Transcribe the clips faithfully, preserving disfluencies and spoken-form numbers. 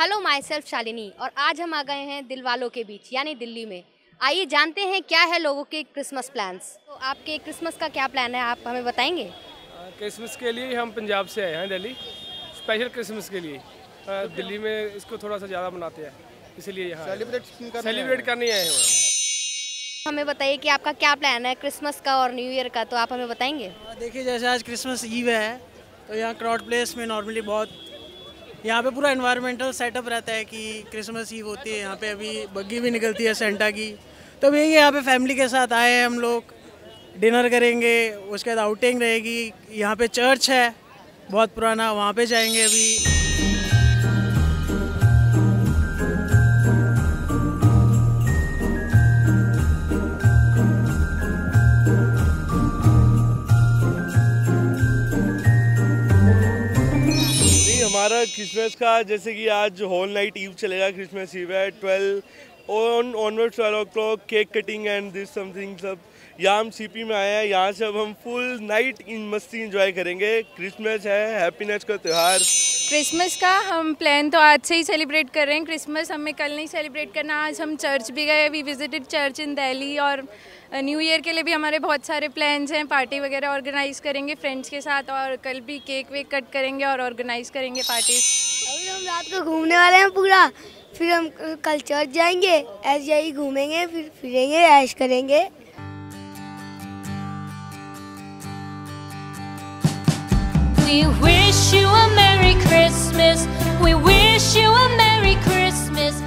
Hello my self Shalini, और आज हम आ गए हैं दिलवालों के बीच यानी दिल्ली में। आइए जानते हैं क्या है लोगों के क्रिसमस प्लान्स। तो आपके क्रिसमस का क्या प्लान है, आप हमें बताएंगे? क्रिसमस के लिए हम पंजाब से आए हैं दिल्ली, स्पेशल क्रिसमस के लिए। आ, दिल्ली में इसको थोड़ा सा ज़्यादा मनाते हैं, इसलिए यहाँ सेलिब्रेट करने आए हैं। हमें बताइए कि आपका क्या प्लान है क्रिसमस का और न्यू ईयर का, तो आप हमें बताएँगे? देखिए, जैसे आज क्रिसमस ईव है तो यहाँ क्राउड प्लेस में नॉर्मली बहुत यहाँ पे पूरा एनवायरमेंटल सेटअप रहता है कि क्रिसमस ईव होती है। यहाँ पे अभी बग्गी भी निकलती है सेंटा की, तो अभी यहाँ पे फैमिली के साथ आए हैं हम लोग। डिनर करेंगे, उसके बाद आउटिंग रहेगी। यहाँ पे चर्च है बहुत पुराना, वहाँ पे जाएंगे अभी। हमारा क्रिसमस का जैसे कि आज होल नाइट ईव चलेगा, क्रिसमस ईव है twelve on onward twelve o'clock cake cutting and this something सब। यहाँ हम सीपी में आए हैं, यहाँ से अब हम फुल नाइट इन मस्ती इंजॉय करेंगे। क्रिसमस है हैप्पीनेस का त्यौहार। क्रिसमस का हम प्लान तो आज से ही सेलिब्रेट कर रहे हैं। क्रिसमस हमें कल नहीं सेलिब्रेट करना, आज हम चर्च भी गए, we visited church in Delhi. और न्यू ईयर के लिए भी हमारे बहुत सारे प्लान्स हैं, पार्टी वगैरह ऑर्गेनाइज करेंगे फ्रेंड्स के साथ, और कल भी केक वेक कट करेंगे और ऑर्गेनाइज करेंगे पार्टी। अभी हम रात को घूमने वाले हैं पूरा, फिर हम कल चर्च जाएंगे, एस जी आई घूमेंगे, फिर फिरेंगे, ऐश करेंगे। We wish you a Merry Christmas. We wish you a Merry Christmas.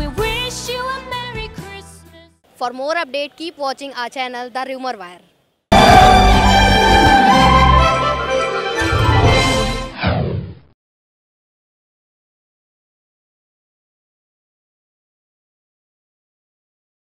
We wish you a Merry Christmas. For more update, keep watching our channel, The Rumour Wire.